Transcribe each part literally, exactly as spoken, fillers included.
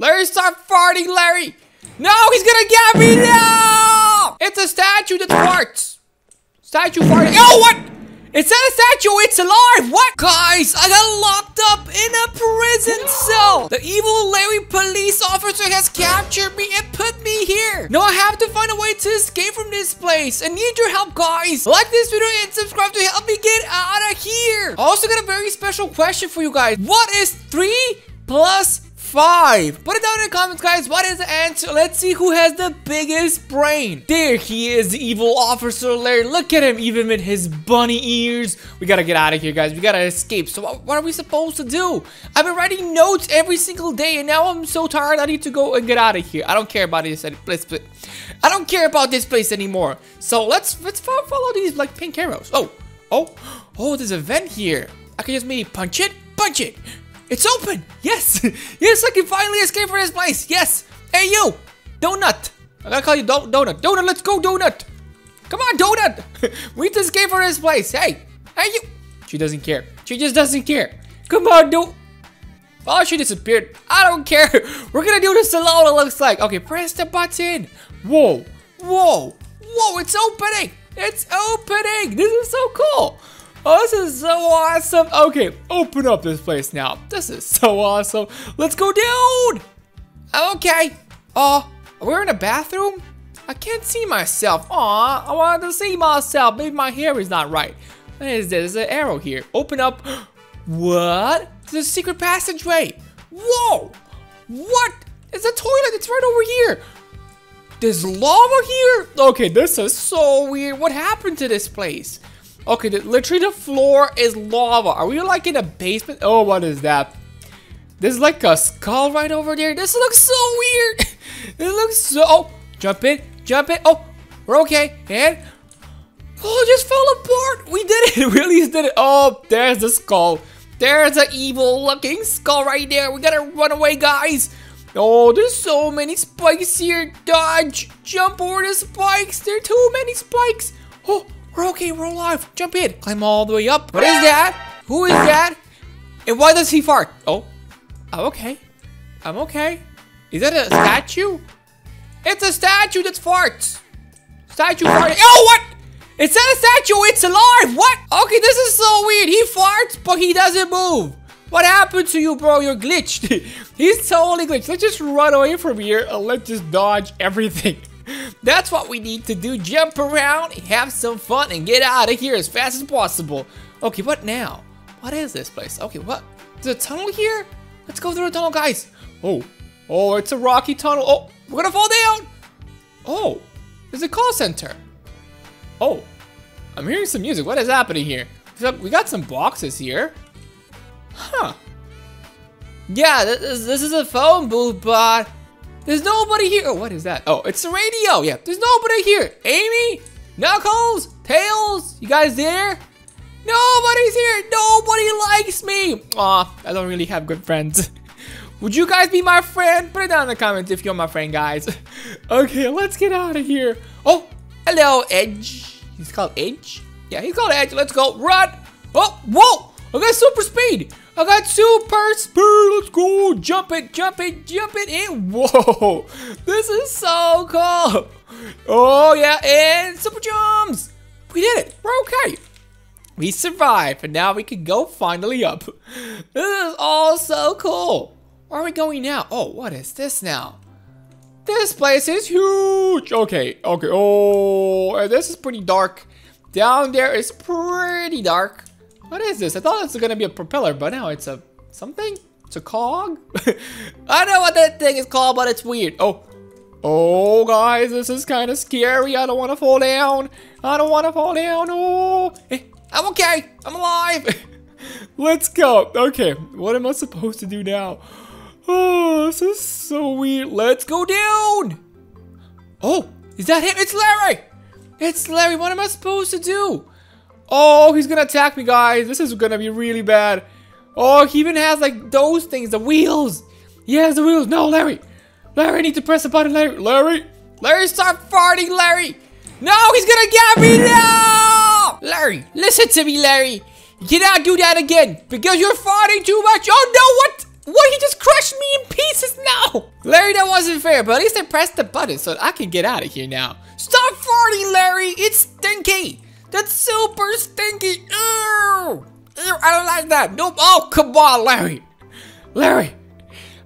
Larry, stop farting, Larry! No, he's gonna get me now! It's a statue that farts. Statue farting. Oh, what? It's not a statue, it's alive! What? Guys, I got locked up in a prison cell! The evil Larry police officer has captured me and put me here! Now I have to find a way to escape from this place! I need your help, guys! Like this video and subscribe to help me get out of here! I also got a very special question for you guys. What is three plus five? Put it down in the comments, guys. What is the answer? Let's see who has the biggest brain. There he is, the evil officer Larry. Look at him, even with his bunny ears. We gotta get out of here, guys. We gotta escape. So what are we supposed to do? I've been writing notes every single day, and now I'm so tired. I need to go and get out of here. I don't care about this place. I don't care about this place anymore. So let's let's follow these like pink arrows. Oh, oh, oh! There's a vent here. I can just maybe punch it. Punch it. It's open! Yes! Yes, I can finally escape from this place! Yes! Hey, you! Donut! I'm gonna call you Do- Donut. Donut, let's go, Donut! Come on, Donut! We need to escape from this place! Hey! Hey, you! She doesn't care. She just doesn't care. Come on, Do- Oh, she disappeared. I don't care. We're gonna do this alone, it looks like. Okay, press the button. Whoa. Whoa. Whoa, it's opening! It's opening! This is so cool! Oh, this is so awesome. Okay, open up this place now. This is so awesome. Let's go, dude. Okay. Oh, uh, we're in a bathroom? I can't see myself. Aw, I wanted to see myself. Maybe my hair is not right. What is this? There's an arrow here. Open up. What? There's a secret passageway. Whoa. What? It's a toilet. It's right over here. There's lava here? Okay, this is so weird. What happened to this place? Okay, the, literally the floor is lava. Are we like in a basement? Oh, what is that? There's like a skull right over there. This looks so weird. It looks so... Oh, jump in, jump in. Oh, we're okay. And... Oh, it just fell apart. We did it. We at least did it. Oh, there's the skull. There's an evil looking skull right there. We gotta run away, guys. Oh, there's so many spikes here. Dodge, jump over the spikes. There are too many spikes. Oh. We're okay, we're alive. Jump in. Climb all the way up. What is that? Who is that? And why does he fart? Oh, I'm okay. I'm okay. Is that a statue? It's a statue that farts. Statue farting. Oh, what? It's not a statue, it's alive. What? Okay, this is so weird. He farts, but he doesn't move. What happened to you, bro? You're glitched. He's totally glitched. Let's just run away from here and let's just dodge everything. That's what we need to do. Jump around, have some fun, and get out of here as fast as possible. Okay, what now? What is this place? Okay, what? There's a tunnel here? Let's go through the tunnel, guys. Oh, oh, it's a rocky tunnel. Oh, we're gonna fall down. Oh, there's a call center. Oh, I'm hearing some music. What is happening here? We got some boxes here. Huh. Yeah, this is, this is a phone booth, but... There's nobody here. Oh, what is that? Oh, it's the radio. Yeah, there's nobody here. Amy, Knuckles, Tails, you guys there? Nobody's here. Nobody likes me. Aw, I don't really have good friends. Would you guys be my friend? Put it down in the comments if you're my friend, guys. Okay, let's get out of here. Oh, hello, Edge. He's called Edge? Yeah, he's called Edge. Let's go. Run. Oh, whoa. I got super speed. I got super speed. Let's go. Jump it, jump it, jump it in. Whoa. This is so cool. Oh, yeah. And super jumps. We did it. We're okay. We survived. And now we can go finally up. This is all so cool. Where are we going now? Oh, what is this now? This place is huge. Okay. Okay. Oh, this is pretty dark. Down there is pretty dark. What is this? I thought it's gonna be a propeller, but now it's a something? It's a cog? I don't know what that thing is called, but it's weird. Oh. Oh, guys, this is kind of scary. I don't want to fall down. I don't want to fall down. Oh. Hey, I'm okay. I'm alive. Let's go. Okay, what am I supposed to do now? Oh, this is so weird. Let's go down. Oh, is that him? It's Larry. It's Larry. What am I supposed to do? Oh, he's gonna attack me, guys. This is gonna be really bad. Oh, he even has like those things, the wheels. He has the wheels. No, Larry. Larry, I need to press a button, Larry. Larry. Larry, stop farting, Larry. No, he's gonna get me now. Larry, listen to me, Larry. You cannot do that again because you're farting too much. Oh, no, what? What? He just crushed me in pieces now. Larry, that wasn't fair, but at least I pressed the button so I can get out of here now. Stop farting, Larry! It's stinky! That's super stinky! Ew! Ew, I don't like that! Nope! Oh, come on, Larry! Larry!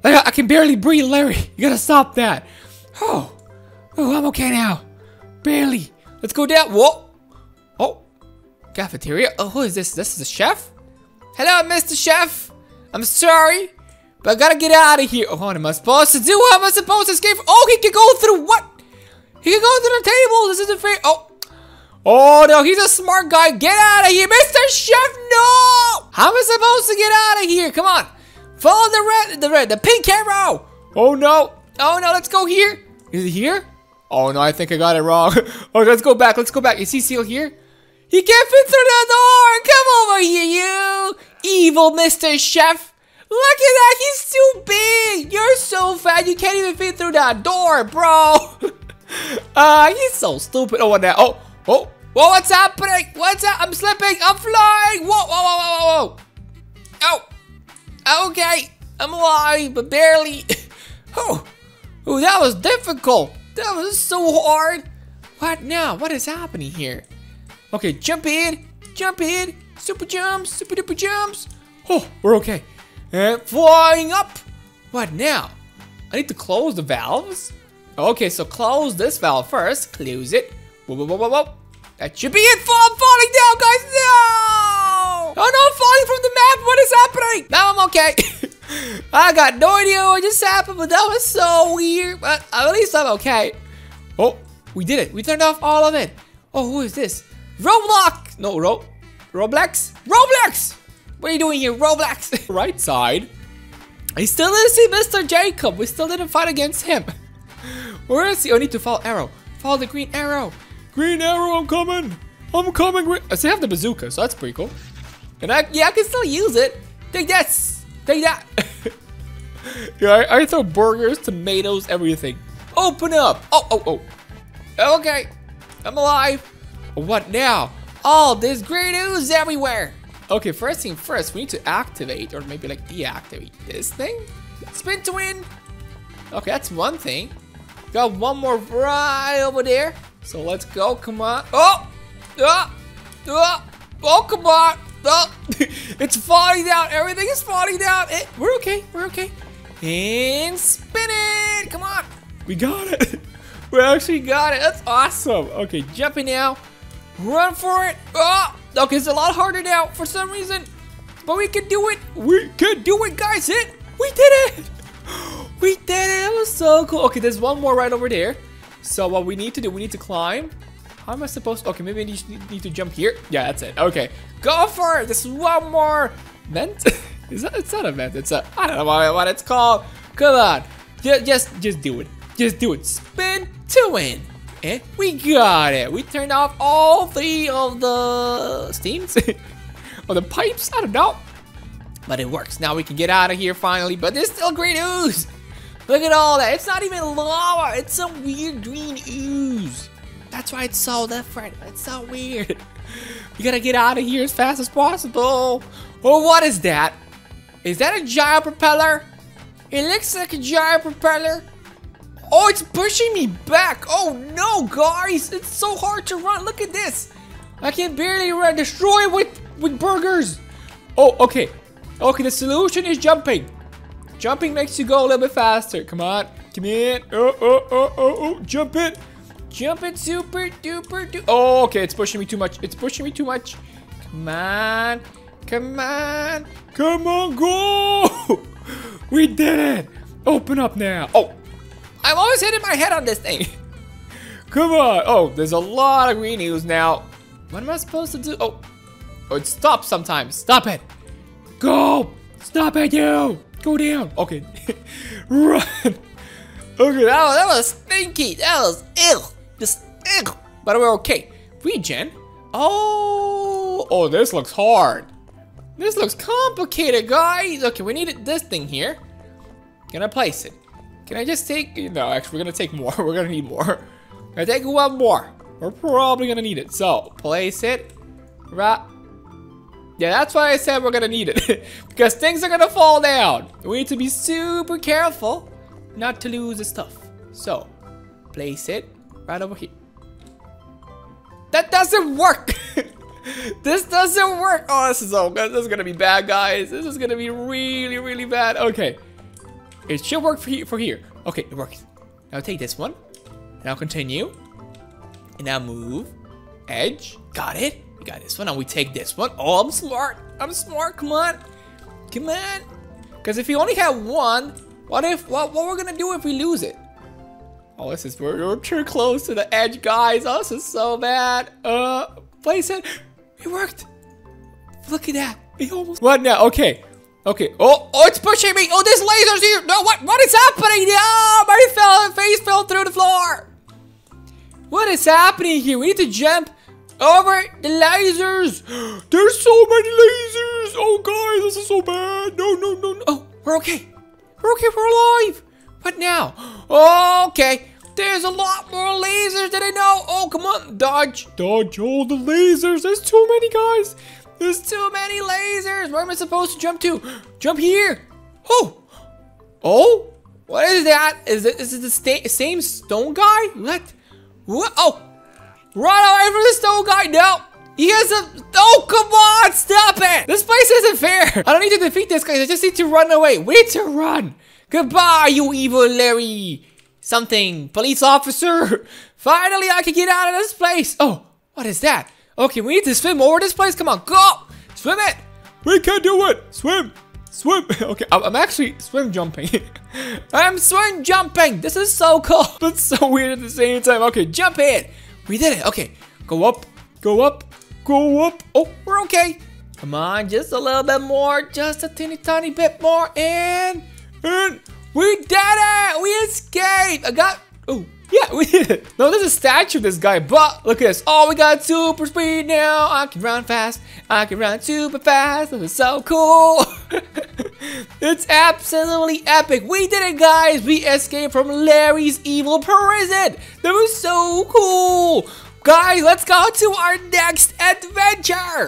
Larry, I can barely breathe, Larry! You gotta stop that! Oh! Oh, I'm okay now! Barely! Let's go down! Whoa! Oh! Cafeteria? Oh, who is this? This is the chef? Hello, Mister Chef! I'm sorry! But I gotta get out of here. Oh, what am I supposed to do? How am I supposed to escape? Oh, he can go through what? He can go through the table. This isn't fair. Oh. Oh, no. He's a smart guy. Get out of here. Mister Chef, no. How am I supposed to get out of here? Come on. Follow the red, the red, the pink arrow. Oh, no. Oh, no. Let's go here. Is it here? Oh, no. I think I got it wrong. Oh, let's go back. Let's go back. Is he still here? He can't fit through the door. Come over here, you evil Mister Chef. Look at that, he's too big! You're so fat, you can't even fit through that door, bro! uh, he's so stupid. Oh, what now? Oh, oh, whoa, what's happening? What's up? I'm slipping, I'm flying! Whoa, whoa, whoa, whoa, whoa! Oh, okay, I'm alive, but barely. oh, oh, that was difficult. That was so hard. What now? What is happening here? Okay, jump in, jump in, super jumps, super duper jumps. Oh, we're okay. And flying up! What now? I need to close the valves? Okay, so close this valve first. Close it. Whoa, whoa, whoa, whoa, whoa. That should be it! I'm falling down, guys! No! Oh, no, I'm falling from the map! What is happening? Now I'm okay. I got no idea what just happened, but that was so weird. But at least I'm okay. Oh, we did it. We turned off all of it. Oh, who is this? Roblox! No, Ro... Roblox? Roblox! What are you doing here, Roblox? Right side. I still didn't see Mister Jacob. We still didn't fight against him. Where is he? I need to follow arrow. Follow the green arrow. Green arrow, I'm coming. I'm coming. I still have the bazooka, so that's pretty cool. And I, yeah, I can still use it. Take this. Take that. yeah, I, I throw burgers, tomatoes, everything. Open up. Oh, oh, oh. Okay. I'm alive. What now? All this green ooze everywhere. Okay, first thing first, we need to activate or maybe like deactivate this thing. Spin to win. Okay, that's one thing. Got one more right over there. So let's go. Come on. Oh, oh, oh, oh come on. Oh. It's falling down. Everything is falling down. It, we're okay. We're okay. And spin it. Come on. We got it. We actually got it. That's awesome. Okay, jumping now. Run for it. Oh. Okay, it's a lot harder now for some reason, but we can do it. We can do it, guys. It. We did it. We did it. It was so cool. Okay, there's one more right over there. So what we need to do, we need to climb. How am I supposed to? Okay, maybe I need, need to jump here. Yeah, that's it. Okay, go for it. There's one more vent. Is that? It's not a vent. It's a. I don't know what it's called. Come on. Just, just, just do it. Just do it. Spin to win. And we got it. We turned off all three of the steams or the pipes. I don't know, but it works. Now we can get out of here finally. But there's still green ooze. Look at all that. It's not even lava. It's some weird green ooze. That's why it's so different. It's so weird. We gotta get out of here as fast as possible. Oh, what is that? Is that a giant propeller? It looks like a giant propeller. Oh, it's pushing me back. Oh, no, guys. It's so hard to run. Look at this. I can barely run. Destroy with, with burgers. Oh, okay. Okay, the solution is jumping. Jumping makes you go a little bit faster. Come on. Come in. Oh, oh, oh, oh, oh. Jump it. Jump it super duper duper. Oh, okay. It's pushing me too much. It's pushing me too much. Come on. Come on. Come on, go. We did it. Open up now. Oh. I'm always hitting my head on this thing. Come on. Oh, there's a lot of green ooze now. What am I supposed to do? Oh, oh, it stops sometimes. Stop it. Go. Stop it, you. Go down. Okay. Run. Okay, that was, that was stinky. That was ill. Just ill. But we're okay. Regen. Oh. Oh, this looks hard. This looks complicated, guys. Okay, we needed this thing here. Gonna place it. Can I just take, no, actually, we're gonna take more. We're gonna need more. I take one more. We're probably gonna need it. So, place it. Right. Yeah, that's why I said we're gonna need it. Because things are gonna fall down. We need to be super careful. not to lose the stuff. So place it right over here. That doesn't work. This doesn't work. Oh, this is all good. This is gonna be bad, guys. This is gonna be really, really bad. Okay, it should work for here. For here. Okay, it works. Now take this one, and I'll continue, and now move edge. Got it. We got this one. Now we take this one. Oh, I'm smart. I'm smart. Come on, come on. Because if you only have one, what if what what we're gonna do if we lose it? Oh, this is we're, we're too close to the edge, guys. Oh, this is so bad. Uh, place it. It worked. Look at that. It almost. What now? Okay. Okay. Oh, oh, it's pushing me. Oh, this laser's here. No, what? What is happening? Oh, my fell, face fell through the floor. What is happening here? We need to jump over the lasers. There's so many lasers. Oh, guys, this is so bad. No, no, no, no. Oh, we're okay. We're okay. We're alive. What now? Oh, okay. There's a lot more lasers than I know. Oh, come on. Dodge. Dodge all the lasers. There's too many, guys. There's too many lasers. Where am I supposed to jump to? Jump here. Oh. Oh? What is that? Is it, is it the sta same stone guy? What? What? Oh. Run away from the stone guy. No. He has a... Oh, come on. Stop it. This place isn't fair. I don't need to defeat this guy. I just need to run away. We need to run. Goodbye, you evil Larry. Something, police officer. Finally, I can get out of this place. Oh, what is that? Okay, we need to swim over this place. Come on, go. Swim it. We can do it. Swim. Swim. Okay, I'm actually swim jumping. I'm swim jumping. This is so cool. But so weird at the same time. Okay, jump in. We did it. Okay, go up, go up, go up. Oh, we're okay. Come on, just a little bit more. Just a teeny tiny bit more. And, and. We did it! We escaped! I got... Oh, yeah, we did it. No, there's a statue of this guy, but look at this. Oh, we got super speed now. I can run fast. I can run super fast. This is so cool. It's absolutely epic. We did it, guys. We escaped from Larry's evil prison. That was so cool. Guys, let's go to our next adventure.